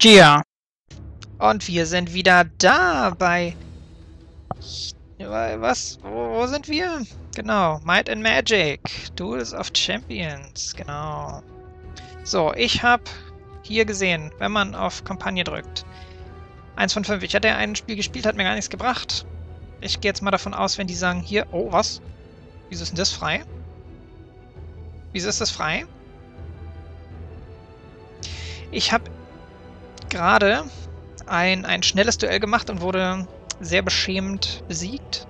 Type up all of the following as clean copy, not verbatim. Gia. Und wir sind wieder da bei... Was? Wo sind wir? Genau, Might and Magic. Duels of Champions, genau. So, ich habe hier gesehen, wenn man auf Kampagne drückt. 1 von 5. Ich hatte ja ein Spiel gespielt, hat mir gar nichts gebracht. Ich gehe jetzt mal davon aus, wenn die sagen, hier... Oh, was? Wieso ist denn das frei? Wieso ist das frei? Ich habe gerade ein schnelles Duell gemacht und wurde sehr beschämend besiegt.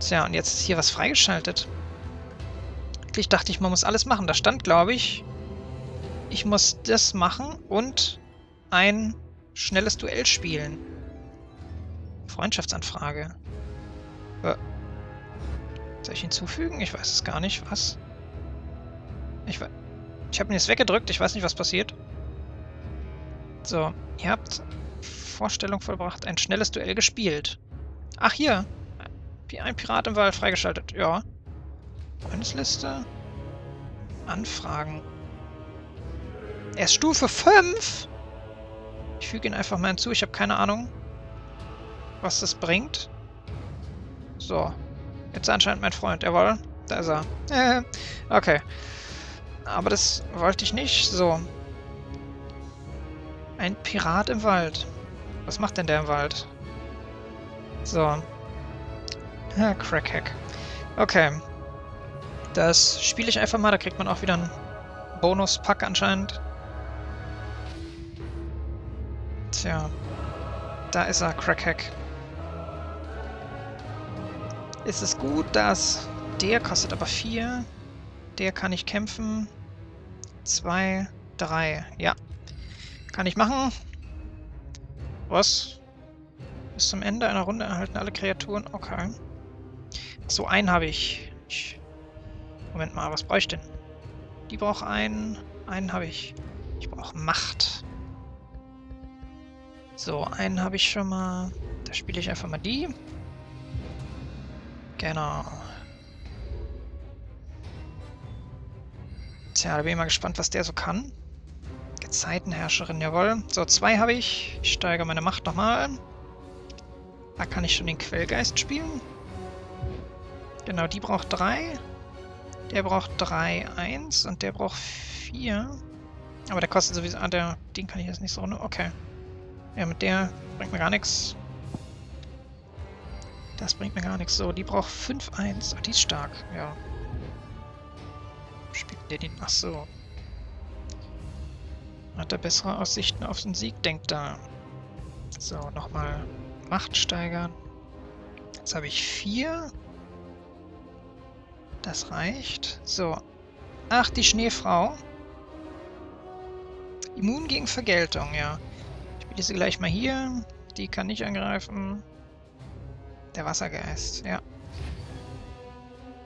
Tja, und jetzt ist hier was freigeschaltet. Ich dachte, man muss alles machen. Da stand, glaube ich, ich muss das machen und ein schnelles Duell spielen. Freundschaftsanfrage. Soll ich hinzufügen? Ich weiß es gar nicht. Was? Ich habe ihn jetzt weggedrückt. Ich weiß nicht, was passiert. So, ihr habt Vorstellung vollbracht. Ein schnelles Duell gespielt. Ach, hier. Ein Pirat im Wald freigeschaltet. Ja. Freundesliste. Anfragen. Er ist Stufe 5. Ich füge ihn einfach mal hinzu. Ich habe keine Ahnung, was das bringt. So. Jetzt anscheinend mein Freund. Jawohl. Da ist er. Okay. Aber das wollte ich nicht. So. Ein Pirat im Wald. Was macht denn der im Wald? So. Ja, Crackhack. Okay. Das spiele ich einfach mal. Da kriegt man auch wieder einen Bonuspack anscheinend. Tja. Da ist er, Crackhack. Ist es gut, dass... Der kostet aber 4. Der kann ich kämpfen. 2, 3. Ja. Kann ich machen. Was? Bis zum Ende einer Runde erhalten alle Kreaturen. Okay. So, einen habe ich. Moment mal, was brauche ich denn? Die braucht einen. Einen habe ich. Ich brauche Macht. So, einen habe ich schon mal. Da spiele ich einfach mal die. Genau. Tja, da bin ich mal gespannt, was der so kann. Zeitenherrscherin, jawohl. So, 2 habe ich. Ich steigere meine Macht nochmal. Da kann ich schon den Quellgeist spielen. Genau, die braucht 3. Der braucht 3, 1 und der braucht 4. Aber der kostet sowieso... Ah, den kann ich jetzt nicht so... Okay. Ja, mit der bringt mir gar nichts. Das bringt mir gar nichts. So, die braucht 5, 1. Oh, die ist stark, ja. Spielt der den... Ach so. Hat er bessere Aussichten auf den Sieg, denkt er. So, nochmal Macht steigern. Jetzt habe ich 4. Das reicht. So. Ach, die Schneefrau. Immun gegen Vergeltung, ja. Ich spiele sie gleich mal hier. Die kann nicht angreifen. Der Wassergeist, ja.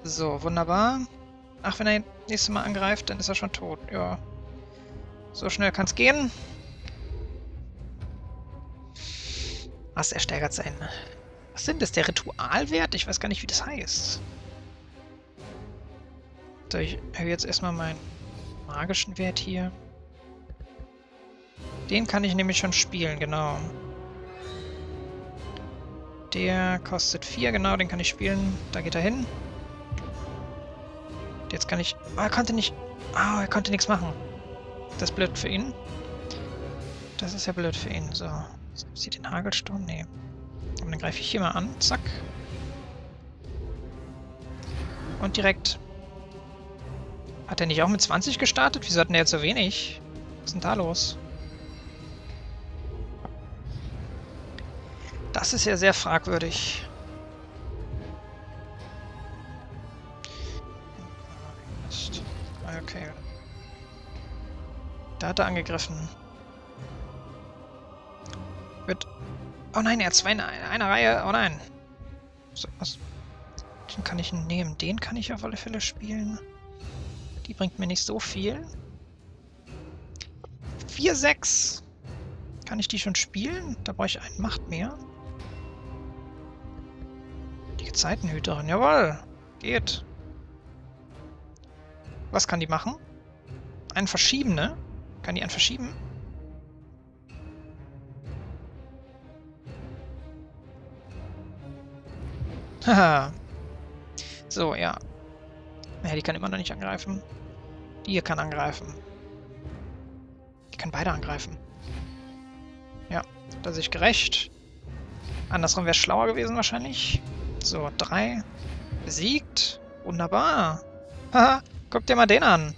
So, wunderbar. Ach, wenn er das nächste Mal angreift, dann ist er schon tot, ja. So schnell kann es gehen. Was, er steigert sein... Was sind das? Der Ritualwert? Ich weiß gar nicht, wie das heißt. So, ich erhöhe jetzt erstmal meinen magischen Wert hier. Den kann ich nämlich schon spielen, genau. Der kostet 4, genau, den kann ich spielen. Da geht er hin. Jetzt kann ich... Oh, er konnte nicht... Oh, er konnte nichts machen. Das ist blöd für ihn. Das ist ja blöd für ihn. So. Sieht den Hagelsturm? Nee. Und dann greife ich hier mal an. Zack. Und direkt. Hat er nicht auch mit 20 gestartet? Wieso hat denn der jetzt so wenig? Was ist denn da los? Das ist ja sehr fragwürdig. Okay. Da hat er angegriffen. Wird. Oh nein, er hat 2 in einer Reihe. Oh nein. So, was? Den kann ich nehmen. Den kann ich auf alle Fälle spielen. Die bringt mir nicht so viel. 4, 6. Kann ich die schon spielen? Da brauche ich einen Macht mehr. Die Zeitenhüterin. Jawohl. Geht. Was kann die machen? Einen verschieben, ne? Kann die einen verschieben? Haha. So, ja. Ja, die kann immer noch nicht angreifen. Die hier kann angreifen. Die kann beide angreifen. Ja, das ist gerecht. Andersrum wäre es schlauer gewesen wahrscheinlich. So, 3. Besiegt. Wunderbar. Haha, guck dir mal den an.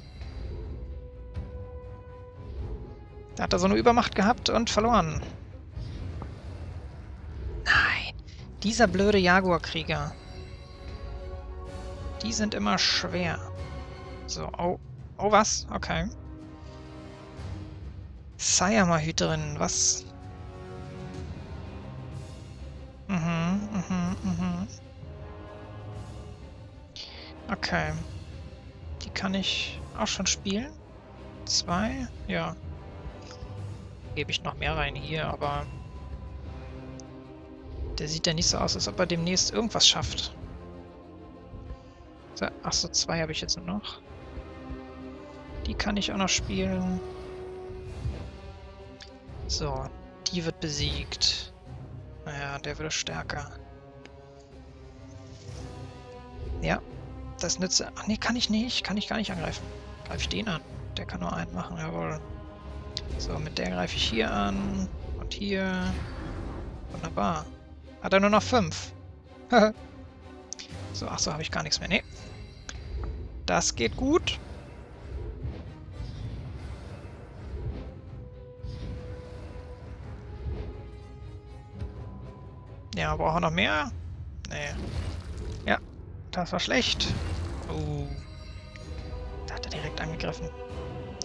Da hat er so eine Übermacht gehabt und verloren. Nein. Dieser blöde Jaguar-Krieger. Die sind immer schwer. So, oh. Oh, was? Okay. Zeitenhüterin, was? Okay. Die kann ich auch schon spielen. 2, ja. Gebe ich noch mehr rein hier, aber... Der sieht ja nicht so aus, als ob er demnächst irgendwas schafft. So, achso, 2 habe ich jetzt nur noch. Die kann ich auch noch spielen. So, die wird besiegt. Naja, der wird stärker. Ja, das nützt... Ach nee, kann ich nicht. Kann ich gar nicht angreifen. Greife ich den an. Der kann nur einen machen, jawohl. So, mit der greife ich hier an. Und hier. Wunderbar. Hat er nur noch 5. So, achso, habe ich gar nichts mehr. Nee. Das geht gut. Ja, brauchen wir noch mehr? Nee. Ja, das war schlecht. Oh. Da hat er direkt angegriffen.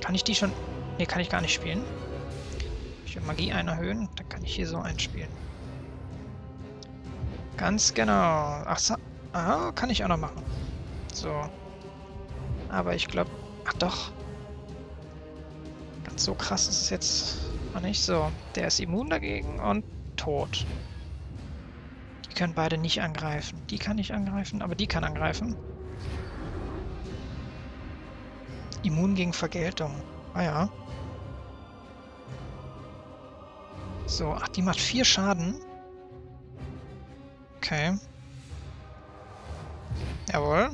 Kann ich die schon... Nee, kann ich gar nicht spielen. Ich will Magie erhöhen, dann kann ich hier so einspielen. Ganz genau. Ach so. Ah, kann ich auch noch machen. So. Aber ich glaube... Ach doch. Ganz so krass ist es jetzt noch nicht. So, der ist immun dagegen und tot. Die können beide nicht angreifen. Die kann nicht angreifen, aber die kann angreifen. Immun gegen Vergeltung. Ah ja. So, ach, die macht 4 Schaden. Okay. Jawohl.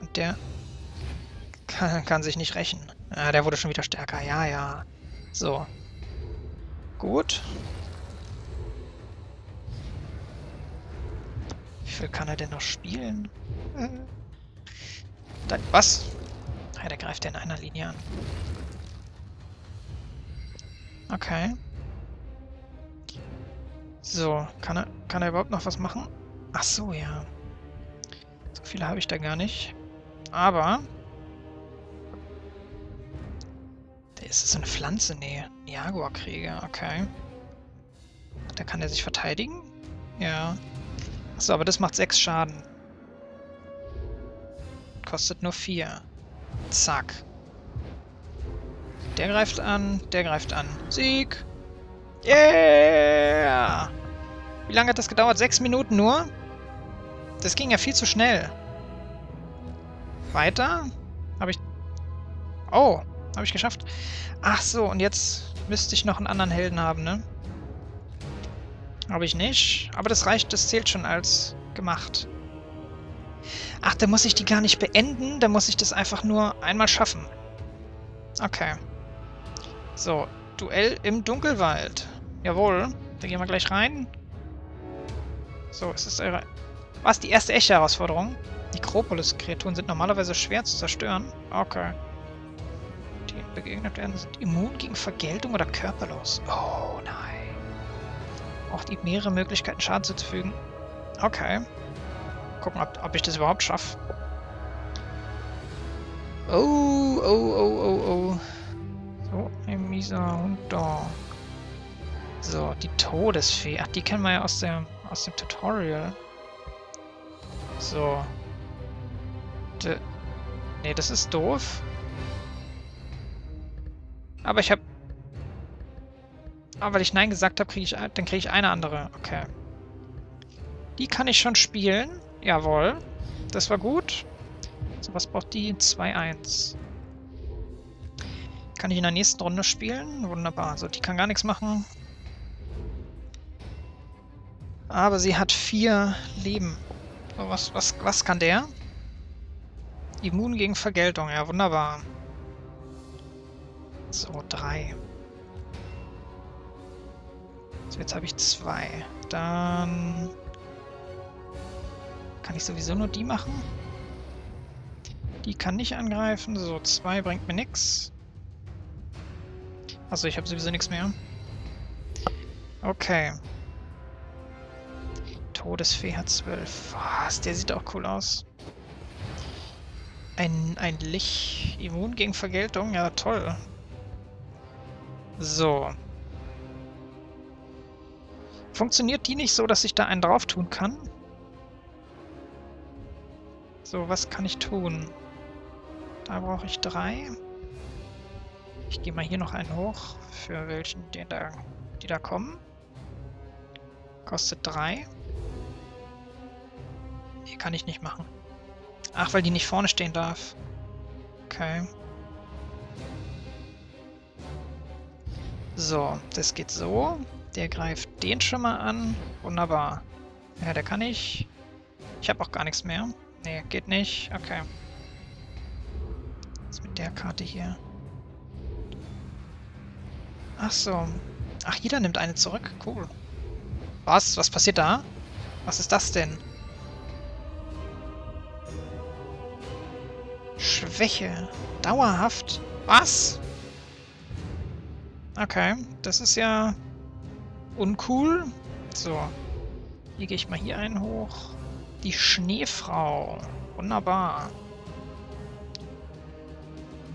Und der kann sich nicht rächen. Ah, der wurde schon wieder stärker. Ja, ja. So. Gut. Wie viel kann er denn noch spielen? Dann, was? Ja, der greift ja in einer Linie an. Okay. So, kann er überhaupt noch was machen? Ach so, ja. So viele habe ich da gar nicht. Aber... Der ist so eine Pflanze, nee. Jaguar-Krieger, okay. Da kann er sich verteidigen? Ja. Achso, aber das macht 6 Schaden. Kostet nur 4. Zack. Der greift an, der greift an. Sieg! Yeah! Wie lange hat das gedauert? 6 Minuten nur? Das ging ja viel zu schnell. Weiter? Habe ich... Oh, habe ich geschafft. Ach so, und jetzt müsste ich noch einen anderen Helden haben, ne? Habe ich nicht. Aber das reicht, das zählt schon als gemacht. Ach, da muss ich die gar nicht beenden, da muss ich das einfach nur einmal schaffen. Okay. So, Duell im Dunkelwald. Jawohl, da gehen wir gleich rein. So, es ist eure... Was, die erste echte Herausforderung? Nekropolis-Kreaturen sind normalerweise schwer zu zerstören. Okay. Die begegnet werden, sind immun gegen Vergeltung oder körperlos. Oh, nein. Auch die mehrere Möglichkeiten, Schaden zuzufügen. Okay. Gucken, ob ich das überhaupt schaffe. Oh, oh, oh, oh, oh. So ein mieser Hund da. So, die Todesfee. Ach, die kennen wir ja aus dem Tutorial. So. Nee, das ist doof. Aber ich habe... Ah, weil ich Nein gesagt habe, kriege ich eine andere. Okay. Die kann ich schon spielen. Jawohl. Das war gut. So, was braucht die? 2-1. Kann ich in der nächsten Runde spielen? Wunderbar. So, die kann gar nichts machen. Aber sie hat 4 Leben. So, was kann der? Immun gegen Vergeltung, ja, wunderbar. So, 3. So, jetzt habe ich 2. Dann kann ich sowieso nur die machen. Die kann nicht angreifen. So, 2 bringt mir nichts. Achso, ich habe sowieso nichts mehr. Okay. Todesfee hat 12. Was? Der sieht auch cool aus. Ein Lich. Immun gegen Vergeltung. Ja, toll. So. Funktioniert die nicht so, dass ich da einen drauf tun kann? So, was kann ich tun? Da brauche ich 3. Ich gehe mal hier noch einen hoch. Für welchen, die da kommen. Kostet 3. Hier kann ich nicht machen. Ach, weil die nicht vorne stehen darf. Okay. So, das geht so. Der greift den schon mal an. Wunderbar. Ja, der kann ich. Ich habe auch gar nichts mehr. Nee, geht nicht. Okay. Was mit der Karte hier? Ach so. Ach, jeder nimmt eine zurück. Cool. Was? Was passiert da? Was ist das denn? Schwäche. Dauerhaft. Was? Okay. Das ist ja uncool. So. Hier gehe ich mal hier einen hoch. Die Schneefrau. Wunderbar.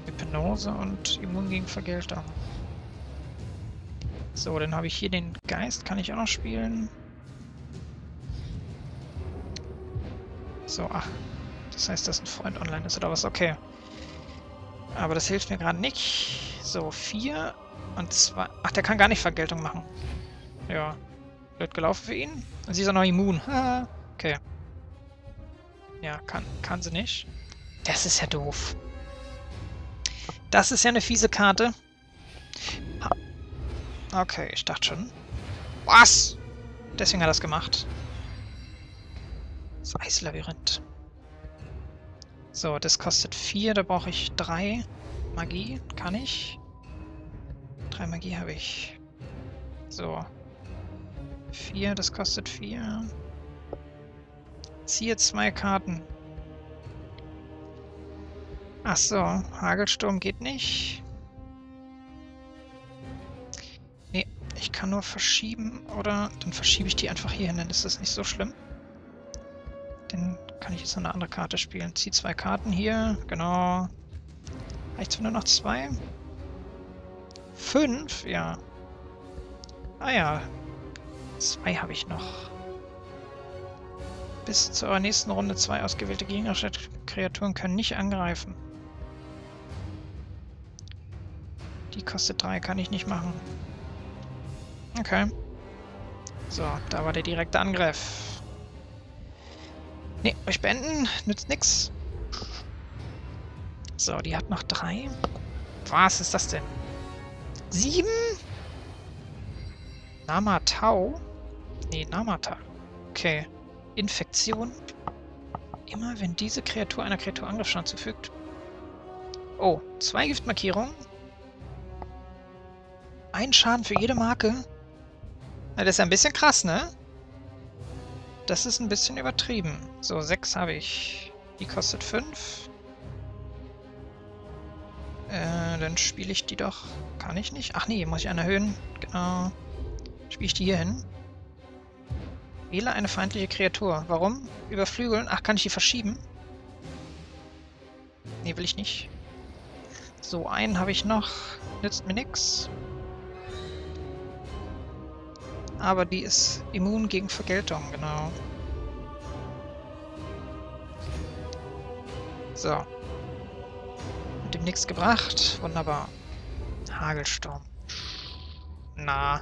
Hypnose und Immun gegen Vergeltung. So, dann habe ich hier den Geist, kann ich auch noch spielen. So, ach. Das heißt, dass ein Freund online ist oder was? Okay. Aber das hilft mir gerade nicht. So, 4 und 2. Ach, der kann gar nicht Vergeltung machen. Ja. Blöd gelaufen für ihn. Und sie ist auch noch immun. Okay. Ja, kann sie nicht. Das ist ja doof. Das ist ja eine fiese Karte. Ha. Okay, ich dachte schon. Was? Deswegen hat er das gemacht. Das Eislabyrinth. So, das kostet 4, da brauche ich 3 Magie. Kann ich? 3 Magie habe ich. So. 4, das kostet 4. Ziehe 2 Karten. Achso, Hagelsturm geht nicht. Ich kann nur verschieben, oder? Dann verschiebe ich die einfach hier hin, dann ist das nicht so schlimm. Dann kann ich jetzt noch eine andere Karte spielen. Zieh 2 Karten hier, genau. Reicht es nur noch 2? 5? Ja. Ah ja. 2 habe ich noch. Bis zu eurer nächsten Runde 2 ausgewählte gegnerische Kreaturen können nicht angreifen. Die kostet 3, kann ich nicht machen. Okay. So, da war der direkte Angriff. Ne, euch beenden. Nützt nix. So, die hat noch 3. Was ist das denn? 7? Namatau? Ne, Namatau. Okay. Infektion. Immer wenn diese Kreatur einer Kreatur Angriffsschaden zufügt. Oh, 2 Giftmarkierungen. 1 Schaden für jede Marke. Das ist ja ein bisschen krass, ne? Das ist ein bisschen übertrieben. So, 6 habe ich. Die kostet 5. Dann spiele ich die doch. Kann ich nicht? Ach nee, muss ich einen erhöhen. Genau. Spiele ich die hier hin. Wähle eine feindliche Kreatur. Warum? Überflügeln. Ach, kann ich die verschieben? Nee, will ich nicht. So, einen habe ich noch. Nützt mir nichts. Aber die ist immun gegen Vergeltung, genau. So. Hat ihm nichts gebracht. Wunderbar. Hagelsturm. Na.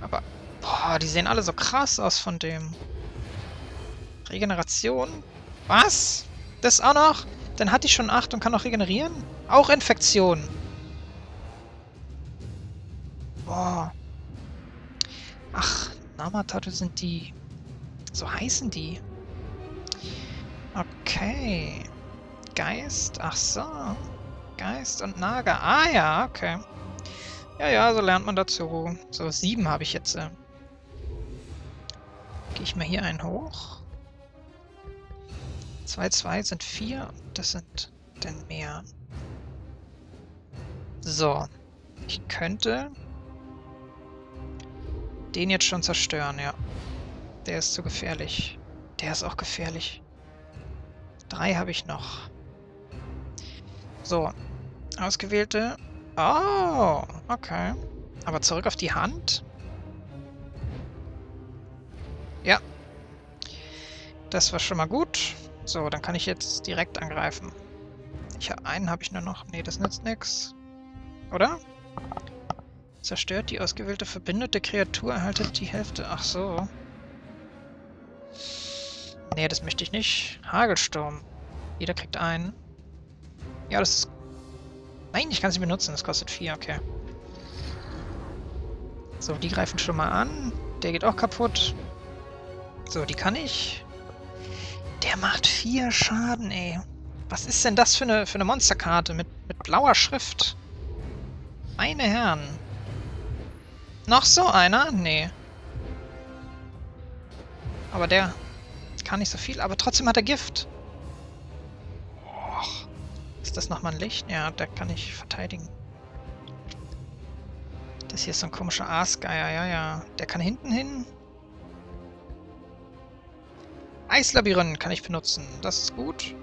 Aber, boah, die sehen alle so krass aus von dem. Regeneration. Was? Das auch noch? Dann hatte ich schon 8 und kann noch regenerieren? Auch Infektion. Boah. Ach, Namatau sind die... So heißen die. Okay. Geist? Ach so. Geist und Naga. Ah ja, okay. Ja, ja, so lernt man dazu. So, 7 habe ich jetzt. Gehe ich mal hier einen hoch. 2, 2 sind 4. Das sind dann mehr. So. Ich könnte... den jetzt schon zerstören, ja. Der ist zu gefährlich. Der ist auch gefährlich. 3 habe ich noch. So. Ausgewählte. Oh, okay. Aber zurück auf die Hand? Ja. Das war schon mal gut. So, dann kann ich jetzt direkt angreifen. Einen habe ich nur noch. Nee, das nützt nichts. Oder? Zerstört die ausgewählte verbündete Kreatur, erhaltet die Hälfte. Ach so. Nee, das möchte ich nicht. Hagelsturm. Jeder kriegt einen. Ja, das ist... Nein, ich kann sie benutzen. Das kostet 4, okay. So, die greifen schon mal an. Der geht auch kaputt. So, die kann ich. Der macht 4 Schaden, ey. Was ist denn das für eine Monsterkarte mit blauer Schrift? Meine Herren. Noch so einer? Nee. Aber der kann nicht so viel, aber trotzdem hat er Gift. Och. Ist das nochmal ein Licht? Ja, der kann ich verteidigen. Das hier ist so ein komischer Aasgeier, ja, ja. Der kann hinten hin. Eislabyrinth kann ich benutzen, das ist gut.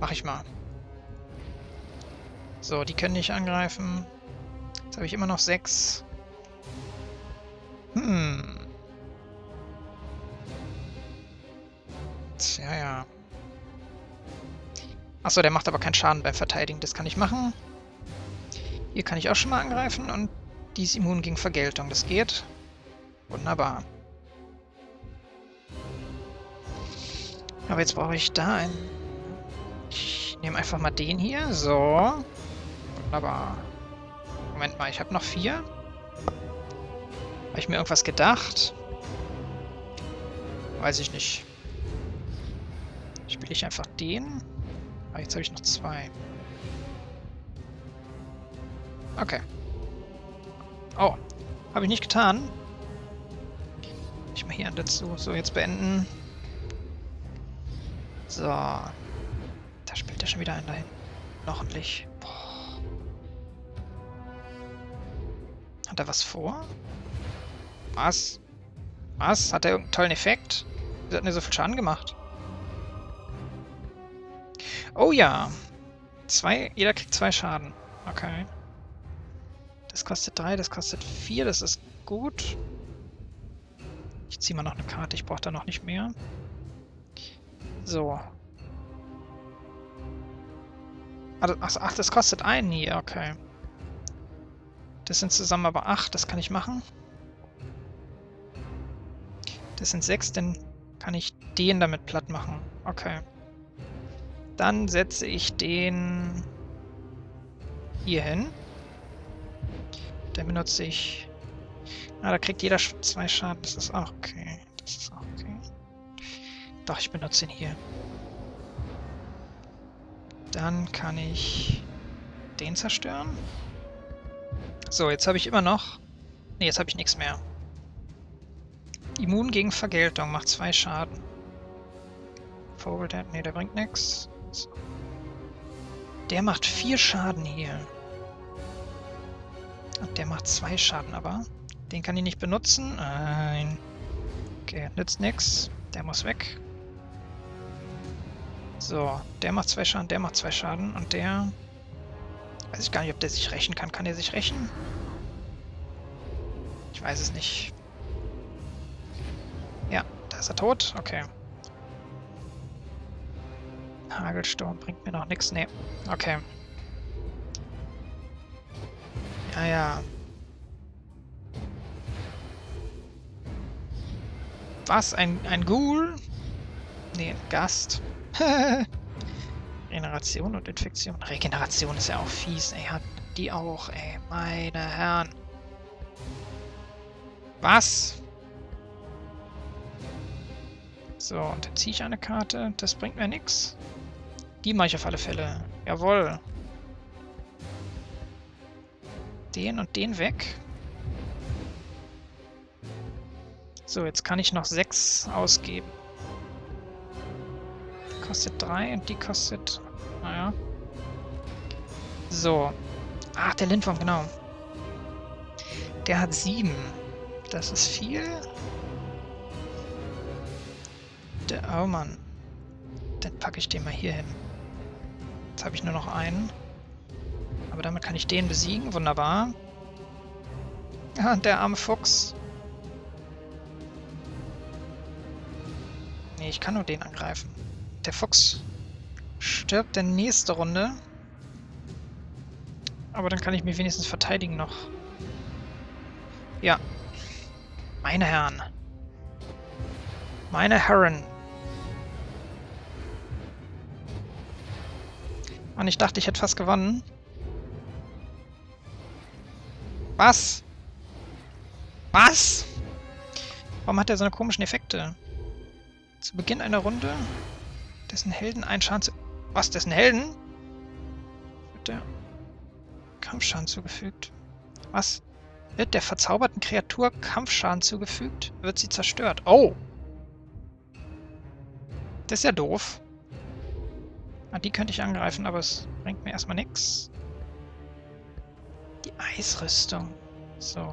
Mach ich mal. So, die können nicht angreifen. Jetzt habe ich immer noch 6. Hm. Tja, ja. Achso, der macht aber keinen Schaden beim Verteidigen. Das kann ich machen. Hier kann ich auch schon mal angreifen. Und die ist immun gegen Vergeltung. Das geht. Wunderbar. Aber jetzt brauche ich da einen... Ich nehme einfach mal den hier. So. Wunderbar. Moment mal, ich habe noch 4. Habe ich mir irgendwas gedacht? Weiß ich nicht. Spiele ich einfach den. Aber jetzt habe ich noch 2. Okay. Oh. Habe ich nicht getan. Ich mache hier dazu. So, jetzt beenden. So. Da spielt er schon wieder einen dahin. Noch ein Licht. Boah. Hat er was vor? Was? Was? Hat er irgendeinen tollen Effekt? Wieso hat mir so viel Schaden gemacht? Oh ja. 2, jeder kriegt 2 Schaden. Okay. Das kostet 3, das kostet 4. Das ist gut. Ich ziehe mal noch eine Karte. Ich brauche da noch nicht mehr. So. Ach, das kostet einen hier, okay. Das sind zusammen aber 8, das kann ich machen. Das sind 6, dann kann ich den damit platt machen. Okay. Dann setze ich den hier hin. Dann benutze ich... Ah, da kriegt jeder 2 Schaden, das ist auch okay. Das ist auch okay. Doch, ich benutze ihn hier. Dann kann ich den zerstören. So, jetzt habe ich immer noch... Ne, jetzt habe ich nichts mehr. Immun gegen Vergeltung, macht 2 Schaden. Vogelhead, ne, der bringt nichts. So. Der macht 4 Schaden hier. Und der macht 2 Schaden, aber den kann ich nicht benutzen. Nein. Okay, nützt nichts. Der muss weg. So, der macht 2 Schaden, der macht 2 Schaden und der... Weiß ich gar nicht, ob der sich rächen kann. Kann der sich rächen? Ich weiß es nicht. Ja, da ist er tot. Okay. Hagelsturm bringt mir noch nichts. Nee, okay. Ja, ja. Was? Ein Ghoul? Nee, ein Gast. Regeneration und Infektion. Regeneration ist ja auch fies, ey. Hat die auch, ey. Meine Herren. Was? So, und dann ziehe ich eine Karte. Das bringt mir nichts. Die mache ich auf alle Fälle. Jawohl. Den und den weg. So, jetzt kann ich noch 6 ausgeben. Die kostet 3 und die kostet... Naja. So. Ach, der Lindwurm, genau. Der hat 7. Das ist viel. Oh Mann. Dann packe ich den mal hier hin. Jetzt habe ich nur noch einen. Aber damit kann ich den besiegen. Wunderbar. Ah, der arme Fuchs. Nee, ich kann nur den angreifen. Der Fuchs stirbt in der nächsten Runde. Aber dann kann ich mich wenigstens verteidigen noch. Ja. Meine Herren. Meine Herren. Und ich dachte, ich hätte fast gewonnen. Was? Was? Warum hat er so eine komischen Effekte? Zu Beginn einer Runde, dessen Helden einen Schaden zu... Was, dessen Helden? Wird der Kampfschaden zugefügt? Was? Wird der verzauberten Kreatur Kampfschaden zugefügt? Wird sie zerstört? Oh! Das ist ja doof. Ah, die könnte ich angreifen, aber es bringt mir erstmal nichts. Die Eisrüstung. So.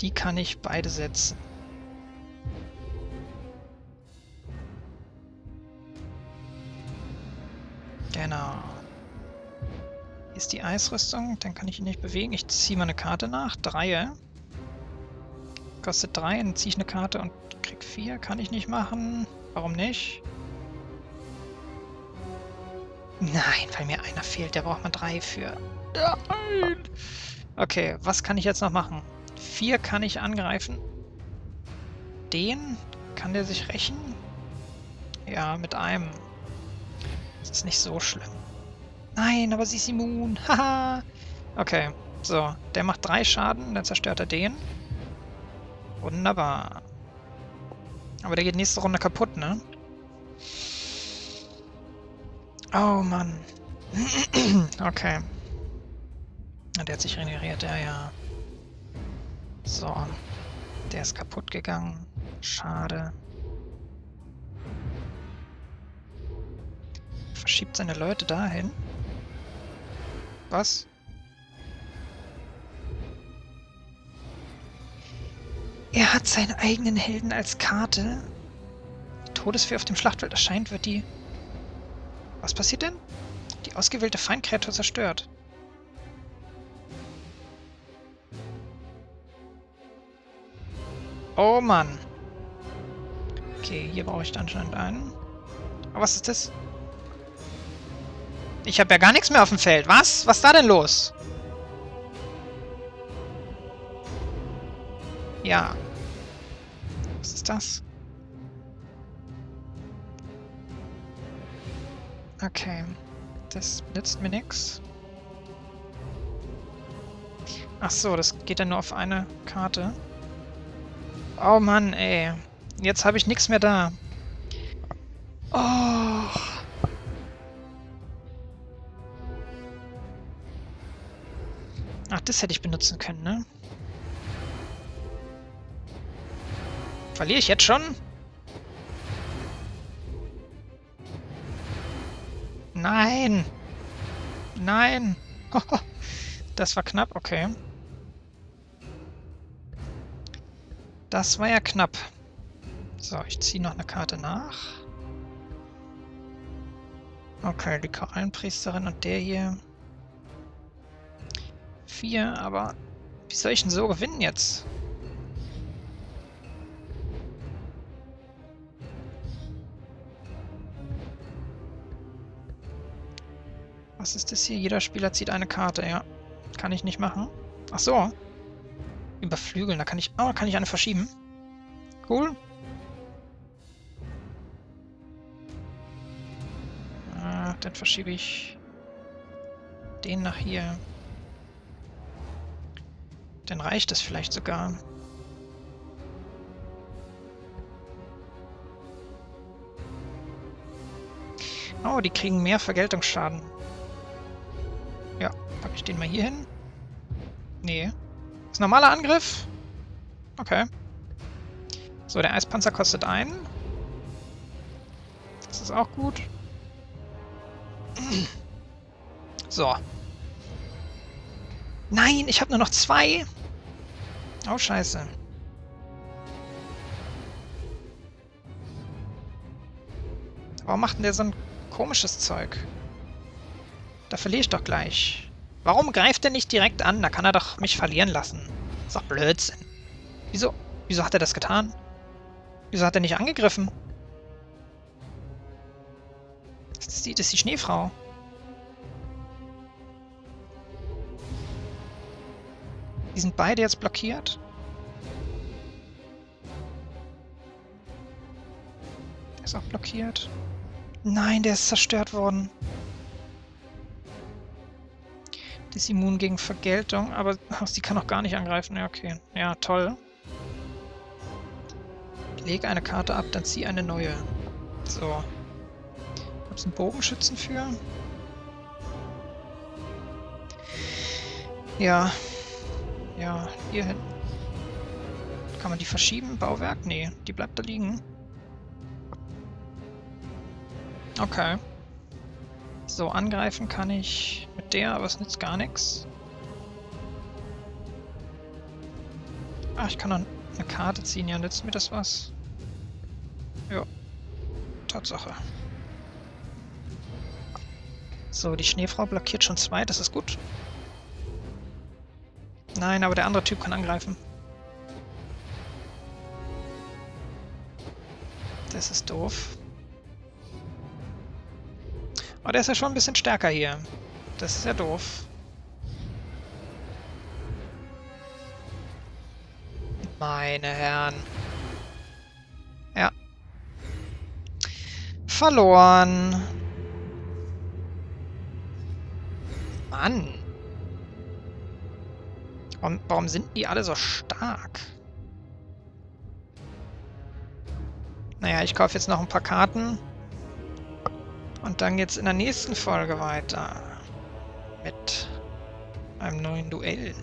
Die kann ich beide setzen. Genau. Hier ist die Eisrüstung, dann kann ich ihn nicht bewegen. Ich ziehe mal eine Karte nach. 3. Kostet 3, dann ziehe ich eine Karte und krieg 4. Kann ich nicht machen. Warum nicht? Nein, weil mir einer fehlt. Da braucht man 3 für. Nein! Okay, was kann ich jetzt noch machen? 4 kann ich angreifen. Den? Kann der sich rächen? Ja, mit einem. Das ist nicht so schlimm. Nein, aber sie ist immun. Haha. Okay, so. Der macht 3 Schaden, dann zerstört er den. Wunderbar. Aber der geht nächste Runde kaputt, ne? Oh, Mann. Okay. Der hat sich regeneriert, ja, ja. So. Der ist kaputt gegangen. Schade. Verschiebt seine Leute dahin. Was? Er hat seinen eigenen Helden als Karte. Todesfee auf dem Schlachtfeld erscheint, wird die... Was passiert denn? Die ausgewählte Feindkreatur zerstört. Oh Mann. Okay, hier brauche ich dann anscheinend einen. Aber was ist das? Ich habe ja gar nichts mehr auf dem Feld. Was? Was ist da denn los? Ja. Was ist das? Okay. Das nützt mir nichts. Ach so, das geht dann nur auf eine Karte. Oh Mann, ey. Jetzt habe ich nichts mehr da. Oh. Ach, das hätte ich benutzen können, ne? Verliere ich jetzt schon? Nein! Nein! Das war knapp, okay. Das war ja knapp. So, ich ziehe noch eine Karte nach. Okay, die Korallenpriesterin und der hier... 4, aber wie soll ich denn so gewinnen jetzt? Was ist das hier? Jeder Spieler zieht eine Karte, ja. Kann ich nicht machen. Ach so. Überflügeln, da kann ich... Oh, kann ich eine verschieben. Cool. dann verschiebe ich den nach hier. Dann reicht das vielleicht sogar. Oh, die kriegen mehr Vergeltungsschaden. Ja, packe ich den mal hier hin. Nee. Ist ein normaler Angriff? Okay. So, der Eispanzer kostet einen. Das ist auch gut. So. Nein, ich habe nur noch zwei. Oh, scheiße. Warum macht denn der so ein komisches Zeug? Da verliere ich doch gleich. Warum greift er nicht direkt an? Da kann er doch mich verlieren lassen. Das ist doch Blödsinn. Wieso? Wieso hat er das getan? Wieso hat er nicht angegriffen? Das ist die Schneefrau. Die sind beide jetzt blockiert. Der ist auch blockiert. Nein, der ist zerstört worden. Die ist immun gegen Vergeltung, aber sie kann auch gar nicht angreifen. Ja, okay. Ja, toll. Ich lege eine Karte ab, dann ziehe eine neue. So. Gibt es einen Bogenschützen für? Ja. Ja, hier hin. Kann man die verschieben? Bauwerk? Nee, die bleibt da liegen. Okay. So, angreifen kann ich mit der, aber es nützt gar nichts. Ach, ich kann noch eine Karte ziehen. Ja, nützt mir das was? Ja. Tatsache. So, die Schneefrau blockiert schon zwei, das ist gut. Nein, aber der andere Typ kann angreifen. Das ist doof. Aber der ist ja schon ein bisschen stärker hier. Das ist ja doof. Meine Herren. Ja. Verloren. Mann. Warum sind die alle so stark? Naja, ich kaufe jetzt noch ein paar Karten. Und dann geht's in der nächsten Folge weiter. Mit einem neuen Duell.